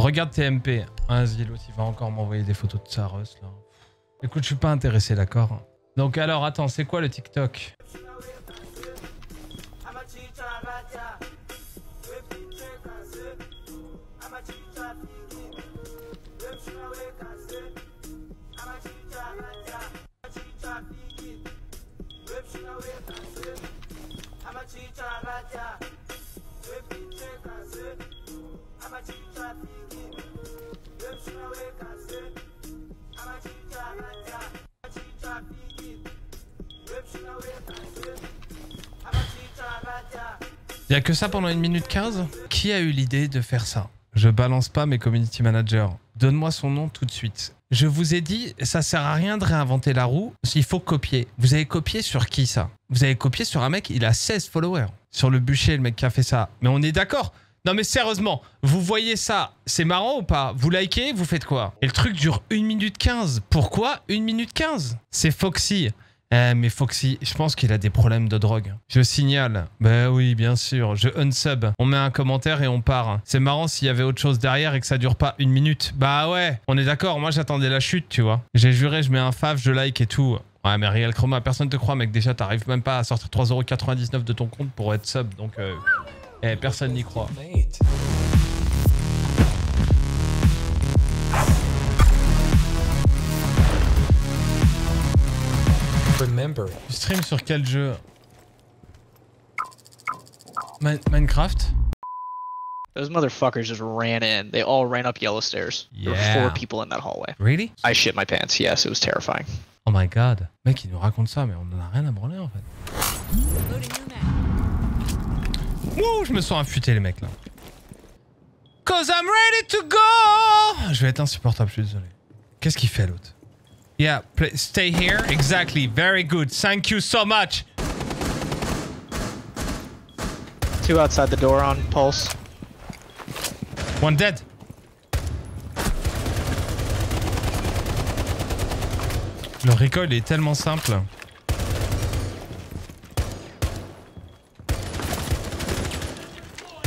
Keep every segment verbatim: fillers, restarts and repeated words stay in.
Regarde T M P. Un Zilot, il va encore m'envoyer des photos de Sarus, là. Écoute, je suis pas intéressé, d'accord? Donc alors, attends, c'est quoi le TikTok? Il n'y a que ça pendant une minute quinze. Qui a eu l'idée de faire ça? Je balance pas mes community managers. Donne-moi son nom tout de suite. Je vous ai dit, ça sert à rien de réinventer la roue. Il faut copier. Vous avez copié sur qui, ça? Vous avez copié sur un mec, il a seize followers. Sur le bûcher, le mec qui a fait ça. Mais on est d'accord? Non mais sérieusement, vous voyez ça, c'est marrant ou pas? Vous likez, vous faites quoi? Et le truc dure une minute quinze. Pourquoi une minute quinze? C'est Foxy. Eh mais Foxy, je pense qu'il a des problèmes de drogue. Je signale. Ben oui, bien sûr. Je unsub. On met un commentaire et on part. C'est marrant s'il y avait autre chose derrière et que ça dure pas une minute. Bah ouais, on est d'accord. Moi, j'attendais la chute, tu vois. J'ai juré, je mets un fave, je like et tout. Ouais, mais Riel Chroma, personne te croit, mec. Déjà, t'arrives même pas à sortir trois euros quatre-vingt-dix-neuf de ton compte pour être sub. Donc, euh... eh, personne n'y croit. Remember. Tu stream sur quel jeu? Ma Minecraft? Those motherfuckers just ran in. They all ran up yellow stairs. Yeah. There were four people in that hallway. Really? I shit my pants. Yes, it was terrifying. Oh my god. Mec, il nous raconte ça, mais on en a rien à branler en fait. Wouh, je me sens affûté les mecs là. Cause I'm ready to go! Je vais être insupportable, je suis désolé. Qu'est-ce qu'il fait l'autre? Yeah, stay here. Exactly. Very good. Thank you so much. Two outside the door on Pulse. One dead. Le recoil est tellement simple.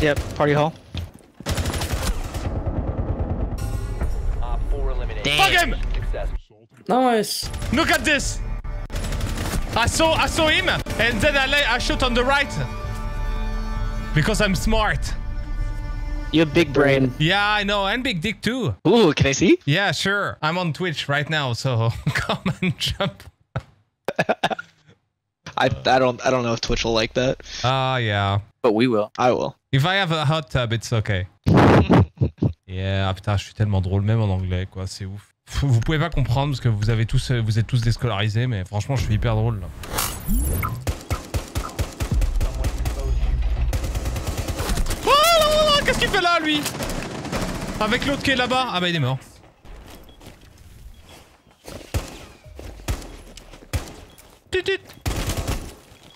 Yep, party hall. Fuck him! Nice. Look at this. I saw I saw him and then I lay, I shot on the right because I'm smart. You have big brain. Yeah, I know, and big dick too. Ooh, can I see? Yeah, sure. I'm on Twitch right now, so come and jump. I I don't I don't know if Twitch will like that. Ah uh, yeah. But we will. I will. If I have a hot tub, it's okay. Yeah, ah, putain, je suis tellement drôle même en anglais quoi, c'est ouf. Vous pouvez pas comprendre parce que vous avez tous, vous êtes tous déscolarisés, mais franchement, je suis hyper drôle là. Oh là là là, qu'est-ce qu'il fait là, lui? Avec l'autre qui est là-bas. Ah bah il est mort.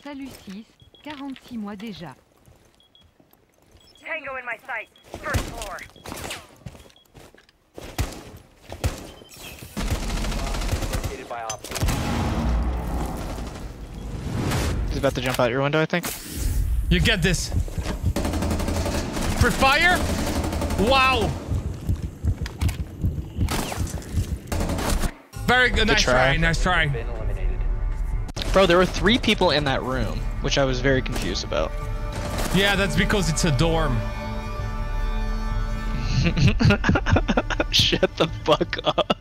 Salut six, quarante-six mois déjà. Tango in my sight, first floor. He's about to jump out your window, I think. You get this. For fire? Wow. Very good. good nice try. try. Nice try. Bro, there were three people in that room, which I was very confused about. Yeah, that's because it's a dorm. Shut the fuck up.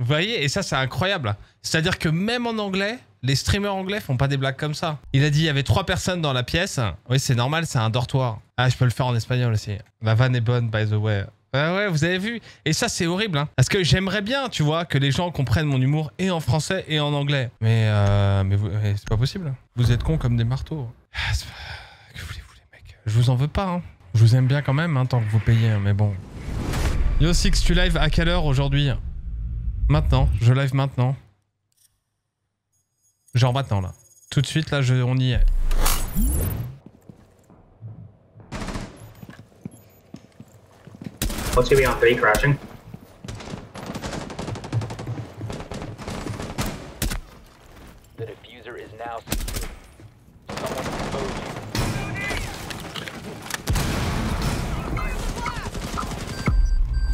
Vous voyez, et ça c'est incroyable. C'est-à-dire que même en anglais, les streamers anglais font pas des blagues comme ça. Il a dit il y avait trois personnes dans la pièce. Oui, c'est normal, c'est un dortoir. Ah, je peux le faire en espagnol aussi. La vanne est bonne, by the way. Ah ouais, vous avez vu. Et ça c'est horrible, hein. Parce que j'aimerais bien, tu vois, que les gens comprennent mon humour et en français et en anglais. Mais, euh, mais, mais c'est pas possible. Vous êtes cons comme des marteaux. Ah, que voulez-vous les mecs? Je vous en veux pas, hein. Je vous aime bien quand même, hein, tant que vous payez, mais bon. Yo Six, tu live à quelle heure aujourd'hui? Maintenant, je live maintenant. Genre maintenant là. Tout de suite là, je, on y est. What's going on three crashing? The diffuser is now secure. Someone exposed you.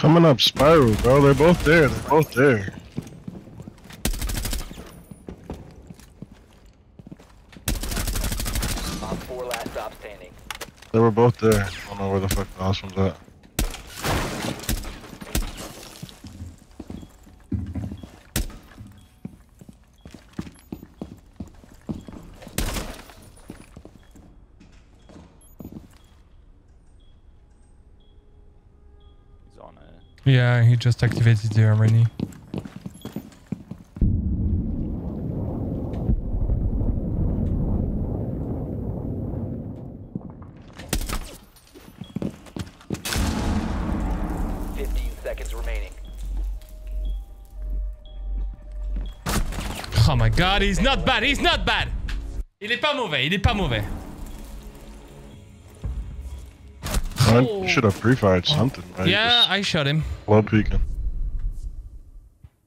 Coming up Spiral, bro. They're both there. They're both there. Four last stop standing. They were both there. I don't know where the fuck the last one's at. Yeah, he just activated the Armani. Fifteen seconds remaining. Oh my god, he's not bad, he's not bad! Il est pas mauvais, il est pas mauvais. I should have pre-fired something, right? Yeah, I shot him. Well, peeking.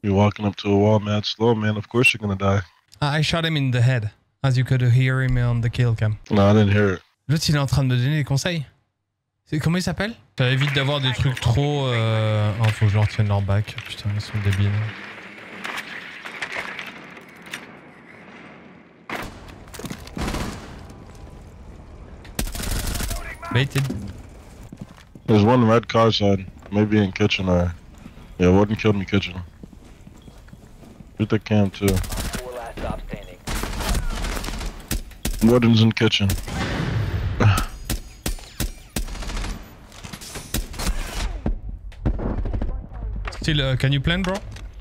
You're walking up to a wall, mad slow, man. Of course you're gonna die. I shot him in the head, as you could hear him on the kill cam. No, I didn't hear it. L'autre, il est en train de me donner des conseils. Comment il s'appelle? Ça évite d'avoir des trucs trop... Euh... Oh, faut que je leur tienne leur back. Putain, ils sont débiles. Baited. There's one red car side, maybe in kitchen or... Yeah, Warden killed me kitchen. Shoot the cam too. Warden's in kitchen. Still, uh, can you plan, bro?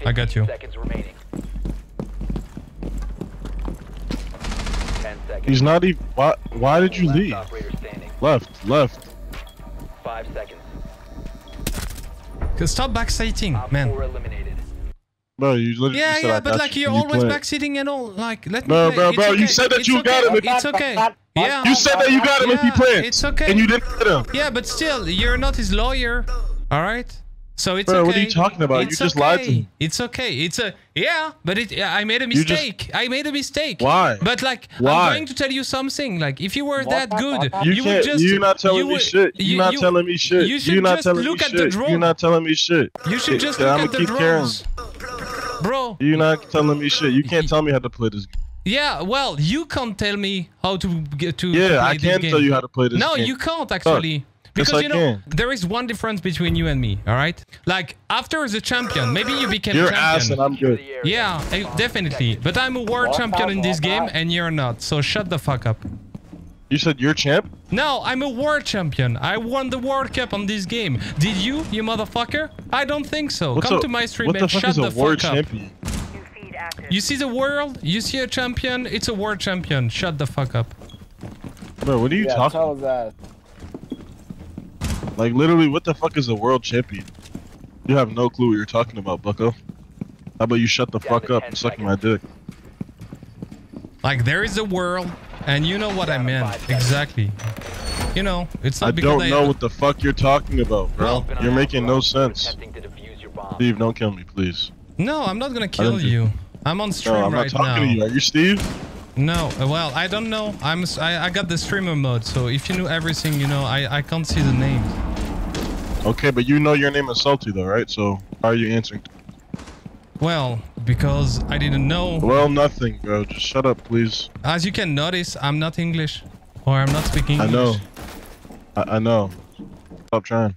I got you. He's not even... Why, why did you leave? Left, left. Five seconds. Stop backseating, uh, man. Bro, you literally yeah, said yeah, I but like you, you're always backseating and all. Like, let bro, me. Bro, bro, bro, okay. You said that it's you okay. got him. If it's okay. Yeah. You said that you got him yeah, if you played. It's okay. And you didn't get him. Yeah, but still, you're not his lawyer. All right. So it's bro, okay. What are you talking about? It's you just okay. lied to me. It's okay. It's a yeah, but it. Yeah, I made a mistake. Just, I made a mistake. Why? But like, why? I'm going to tell you something. Like, if you were that good, you, you would just. You're not telling you me would, shit. You're you, not you, telling me shit. You should you're not just telling look me at shit. The drone. You're not telling me shit. You should just yeah, look I'm at the drones, caring. Bro. You're not telling me shit. You can't tell me how to play this game. Yeah, well, you can't tell me how to get to. Yeah, play I can game. Tell you how to play this. No, game. You can't actually. Because yes, you know, can. There is one difference between you and me, all right? Like, after the champion, maybe you became you're champion. You're ass and I'm good. Yeah, definitely. But I'm a world champion in this game and you're not. So shut the fuck up. You said you're champ? No, I'm a world champion. I won the World Cup on this game. Did you, you motherfucker? I don't think so. What's Come a, to my stream and shut the fuck up. What the fuck is a world champion? You see the world, you see a champion, it's a world champion. Shut the fuck up. Bro, what are you yeah, talking about? That. Like, literally, what the fuck is a world champion? You have no clue what you're talking about, bucko. How about you shut the yeah, fuck up and suck my dick? Like, there is a world, and you know what I meant. Exactly. You know, it's not I because don't I... don't know what the fuck you're talking about, bro. Well, you're making no sense. Steve, don't kill me, please. No, I'm not gonna kill you. Just... I'm on stream no, I'm right now. I'm not talking now. To you. Are you Steve? No, well, I don't know. I'm I, I got the streamer mode, so if you knew everything, you know, I, I can't see the names. Okay, but you know your name is Salty though, right? So how are you answering? Well, because I didn't know. Well, nothing, bro. Just shut up, please. As you can notice, I'm not English, or I'm not speaking English. I know. I, I know. Stop trying.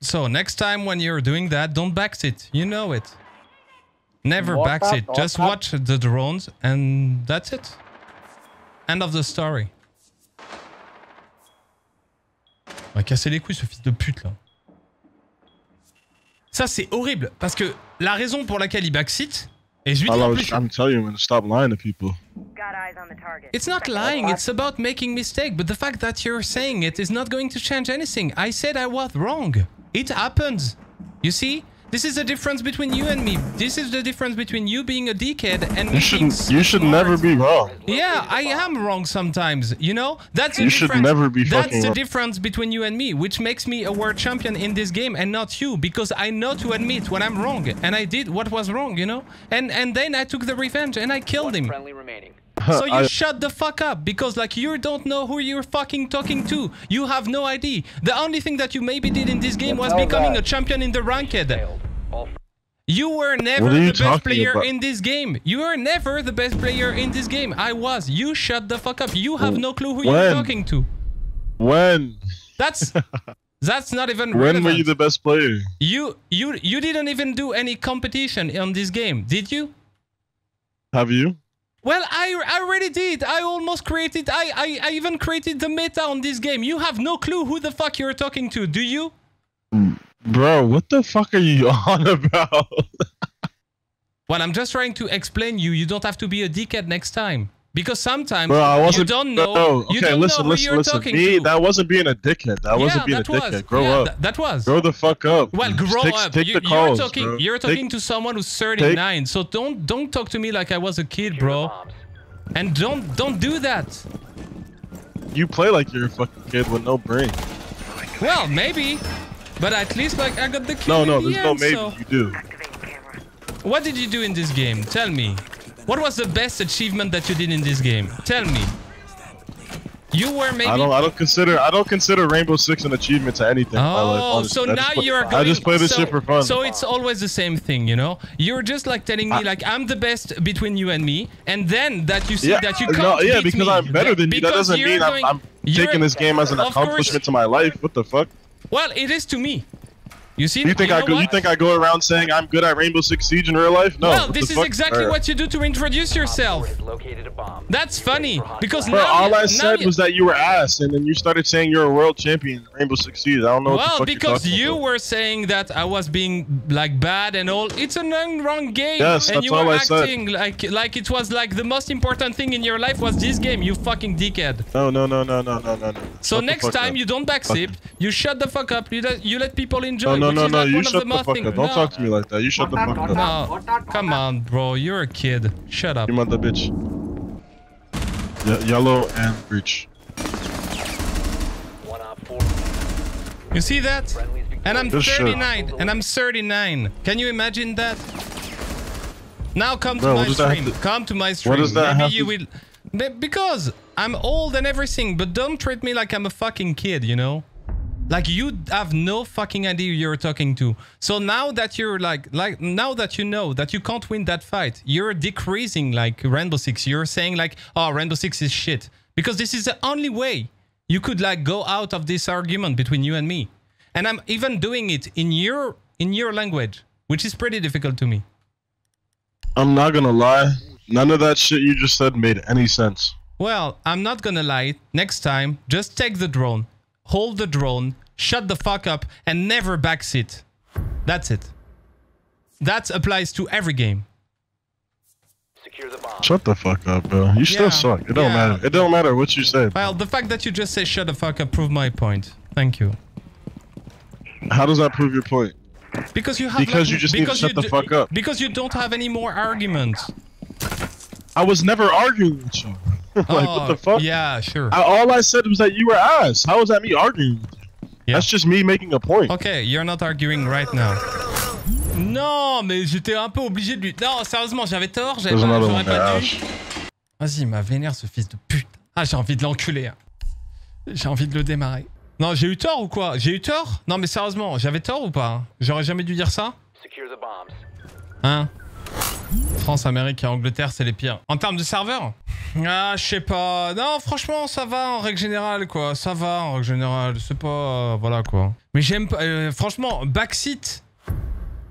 So next time when you're doing that, don't backseat. You know it. Never backseat. Just watch the drones and that's it. End of the story. On va casser les couilles ce fils de pute là. Ça c'est horrible parce que la raison pour laquelle il backseat et je lui dis en plus. I'm telling you, man, stop lying to people. It's not lying, it's about making mistake, but the fact that you're saying it is not going to change anything. I said I was wrong. It happens. You see? This is the difference between you and me. This is the difference between you being a dickhead and me being smart. You should never be wrong. Yeah, I am wrong sometimes, you know? That's you should never be fucking wrong. That's the difference between you and me, which makes me a world champion in this game and not you, because I know to admit when I'm wrong, and I did what was wrong, you know? And and then I took the revenge and I killed him. So you I... shut the fuck up, because like you don't know who you're fucking talking to. You have no idea. The only thing that you maybe did in this game was becoming that. a champion in the ranked. You were never the best player about? in this game. You were never the best player in this game. I was. You shut the fuck up. You have no clue who when? you're talking to. When? That's that's not even relevant. When were you the best player? You you you didn't even do any competition on this game, did you? Have you? Well, I I already did. I almost created. I I I even created the meta on this game. You have no clue who the fuck you're talking to, do you? Mm. Bro, what the fuck are you on about? Well, I'm just trying to explain you. You don't have to be a dickhead next time. Because sometimes Bro, I wasn't, you don't know. No, okay, you don't listen, know who listen, you're listen. talking Me, to. That wasn't being a dickhead. That yeah, wasn't being that a was. dickhead. Grow yeah, up. Th that was. Grow the fuck up. Well, grow take, up. Take you, the calls, you're talking. Bro. You're talking take, to someone who's thirty-nine. Take, so don't don't talk to me like I was a kid, bro. And don't don't do that. You play like you're a fucking kid with no brain. Well, maybe. But at least, like, I got the kill. No, no, there's no maybe. You do. What did you do in this game? Tell me. What was the best achievement that you did in this game? Tell me. You were maybe. I don't. I don't consider. I don't consider Rainbow Six an achievement to anything. Oh, so now you're going. I just play this shit for fun. So it's always the same thing, you know. You're just like telling me like I'm the best between you and me, and then that you see that you can't beat me. Yeah, because I'm better than you. That doesn't mean I'm taking this game as an accomplishment to my life. What the fuck? Well, it is to me. You see, you think you I go, you think I go around saying I'm good at Rainbow Six Siege in real life? No. Well, this is fuck? exactly right. what you do to introduce yourself. That's funny because Bro, now all I now said you... was that you were ass, and then you started saying you're a world champion in Rainbow Six Siege. I don't know. Well, what the fuck because you about. were saying that I was being like bad and all. It's an wrong game. Yes, and that's you were all I acting said. Like like it was like the most important thing in your life was this game. You fucking dickhead. No, no, no, no, no, no, no. So next time up. you don't backseat. You shut the fuck up. You let, you let people enjoy. No, no, no, no, you shut the fuck up. Don't talk to me like that. You shut the fuck up. No, come on, bro. You're a kid. Shut up. You mother bitch. Ye yellow and breach. You see that? And I'm thirty-nine. And I'm thirty-nine. Can you imagine that? Now come to my stream. Come to my stream. What does that have to do? Because I'm old and everything, but don't treat me like I'm a fucking kid, you know? Like you have no fucking idea who you're talking to. So now that you're like, like now that you know that you can't win that fight, you're decreasing like Rainbow Six. You're saying like, oh, Rainbow Six is shit. Because this is the only way you could like go out of this argument between you and me. And I'm even doing it in your, in your language, which is pretty difficult to me. I'm not gonna lie. None of that shit you just said made any sense. Well, I'm not gonna lie. Next time, just take the drone. Hold the drone, shut the fuck up, and never backseat. That's it. That applies to every game. Secure the bomb. Shut the fuck up, bro. You still yeah. suck. It don't yeah. matter. It don't matter what you say. Well, the fact that you just say shut the fuck up proved my point. Thank you. How does that prove your point? Because you have Because like, you just because need to shut the fuck up. Because you don't have any more arguments. I was never arguing with you. Like, oh, what the fuck? Yeah, sure. I, all I said was that you were ass. How is that me arguing? Yeah. That's just me making a point. Okay, you're not arguing right now. Non, mais j'étais un peu obligé de lui... Non, sérieusement, j'avais tort, j'avais pas, j'aurais pas dû... Vas-y, il m'a vénère, ce fils de pute. Ah, j'ai envie de l'enculer. Hein. J'ai envie de le démarrer. Non, j'ai eu tort ou quoi? J'ai eu tort? Non, mais sérieusement, j'avais tort ou pas? J'aurais jamais dû dire ça? Hein? France, Amérique et Angleterre, c'est les pires. En termes de serveur? Ah, je sais pas. Non, franchement, ça va en règle générale, quoi. Ça va en règle générale. C'est pas... Euh, voilà, quoi. Mais j'aime pas... Euh, franchement, backseat.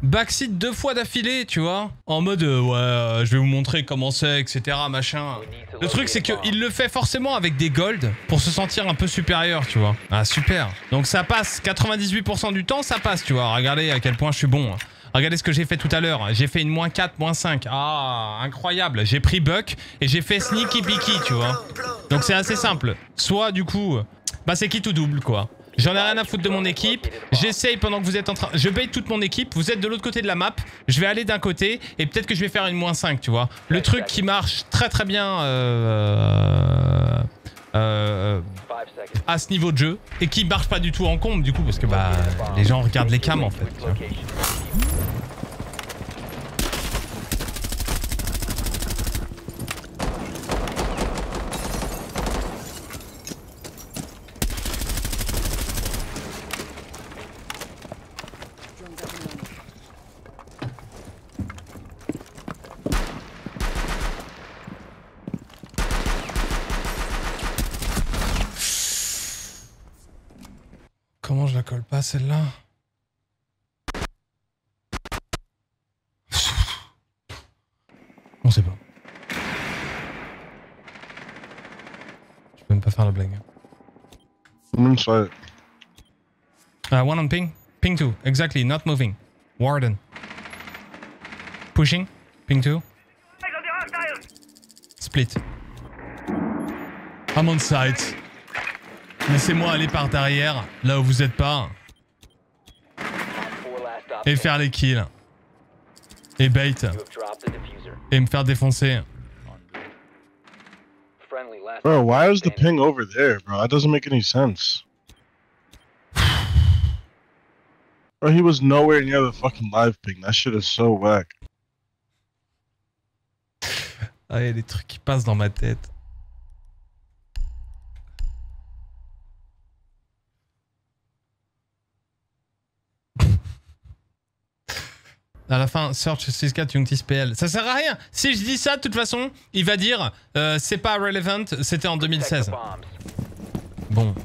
Backseat deux fois d'affilée, tu vois. En mode, euh, ouais, euh, je vais vous montrer comment c'est, et cetera, machin. Le truc, c'est qu'il le fait forcément avec des golds pour se sentir un peu supérieur, tu vois. Ah, super. Donc ça passe. quatre-vingt-dix-huit pour cent du temps, ça passe, tu vois. Regardez à quel point je suis bon. Hein. Regardez ce que j'ai fait tout à l'heure. J'ai fait une moins quatre, moins cinq. Ah, incroyable. J'ai pris Buck et j'ai fait Sneaky Peaky, tu vois. Donc c'est assez simple. Soit, du coup, bah c'est qui tout double, quoi. J'en ai rien à foutre de mon équipe. J'essaye pendant que vous êtes en train... Je bait toute mon équipe. Vous êtes de l'autre côté de la map. Je vais aller d'un côté et peut-être que je vais faire une moins cinq, tu vois. Le truc qui marche très très bien... Euh... Euh, à ce niveau de jeu et qui marche pas du tout en comble du coup parce que bah les gens regardent les cams en fait. Comment je la colle pas celle-là? On sait pas. Je peux même pas faire la blague. Mm, sorry. Uh, one on ping. Ping two. Exactly. Not moving. Warden. Pushing. Ping two. Split. I'm on site. Laissez-moi aller par derrière, là où vous êtes pas. Et faire les kills. Et bait. Et me faire défoncer. Bro, why is the ping over there, bro? That doesn't make any sense. Bro, he was nowhere near the fucking live ping. That shit is so whack. Ah, il y a des trucs qui passent dans ma tête. À la fin, search six quatre Youngtis P L. Ça sert à rien. Si je dis ça, de toute façon, il va dire euh, c'est pas relevant, c'était en deux mille seize. Bon.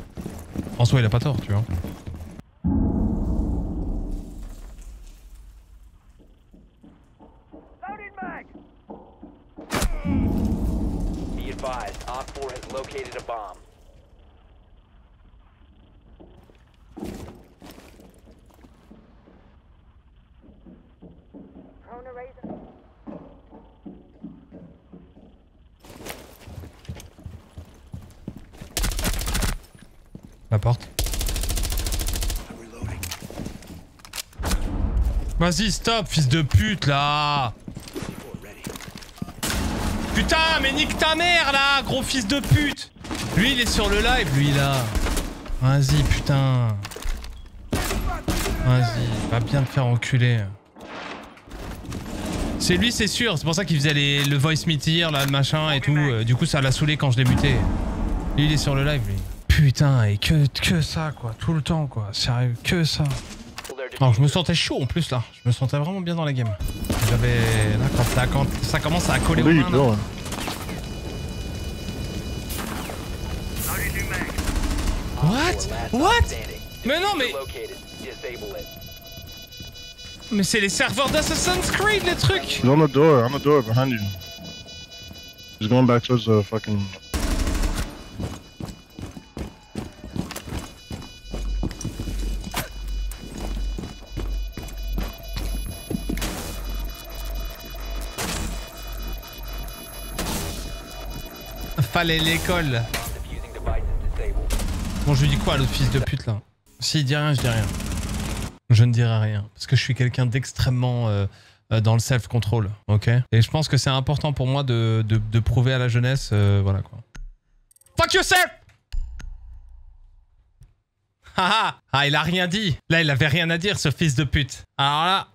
En soi, il a pas tort, tu vois. La porte. Vas-y, stop, fils de pute, là. Putain, mais nique ta mère, là, gros fils de pute. Lui, il est sur le live, lui, là. Vas-y, putain. Vas-y, va bien te faire enculer. C'est lui, c'est sûr. C'est pour ça qu'il faisait les, le voice meeting, là, le machin et tout. Du coup, ça l'a saoulé quand je l'ai muté. Lui, il est sur le live, lui. Putain, et que, que ça, quoi. Tout le temps, quoi. Sérieux, que ça. Alors, je me sentais chaud, en plus, là. Je me sentais vraiment bien dans la game. J'avais... Là, quand ça, quand ça commence à coller oui, aux mains, non. Là. What? What? Mais non, mais... Mais c'est les serveurs d'Assassin's Creed, les trucs. On the door, on the door, behind you. He's going back towards the fucking... Fallait l'école. Bon, je lui dis quoi à l'autre fils de pute là? S'il dit rien, je dis rien. Je ne dirai rien. Parce que je suis quelqu'un d'extrêmement euh, dans le self-control. Ok. Et je pense que c'est important pour moi de, de, de prouver à la jeunesse. Euh, voilà quoi. Fuck yourself! Haha! Ah, il a rien dit. Là, il avait rien à dire, ce fils de pute. Alors là,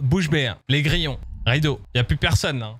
bouche bée. Hein. Les grillons. Rideau. Il n'y a plus personne là.